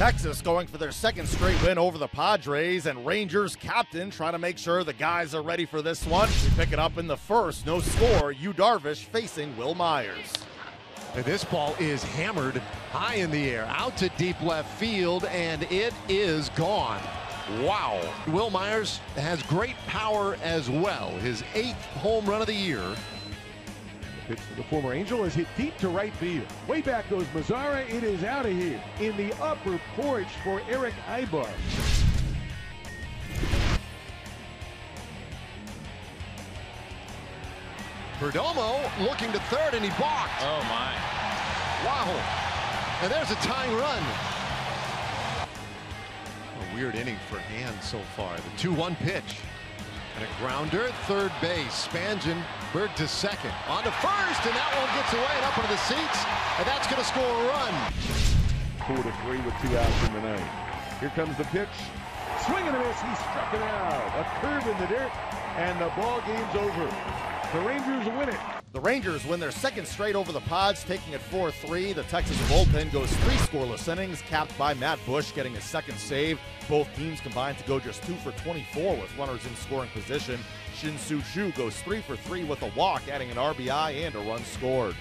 Texas going for their second straight win over the Padres, and Rangers captain trying to make sure the guys are ready for this one. We pick it up in the first, no score. Yu Darvish facing Will Myers. And this ball is hammered high in the air, out to deep left field, and it is gone. Wow. Will Myers has great power as well. His 8th home run of the year. The former Angel is hit deep to right field. Way back goes Mazzara. It is out of here in the upper porch for Eric Aybar. Perdomo looking to third, and he balked. Oh my! Wow! And there's a tying run. A weird inning for Hand so far. The 2-1 pitch. And a grounder at third base. Spangenberg to second. On to first, and that one gets away and up into the seats, and that's going to score a run. 4-3 with 2 outs in the ninth. Here comes the pitch. Swing and a miss. He struck it out. A curve in the dirt, and the ball game's over. The Rangers win it. The Rangers win their second straight over the Pods, taking it 4-3. The Texas bullpen goes 3 scoreless innings, capped by Matt Bush getting his second save. Both teams combined to go just 2 for 24 with runners in scoring position. Shin-Soo Choo goes 3 for 3 with a walk, adding an RBI and a run scored.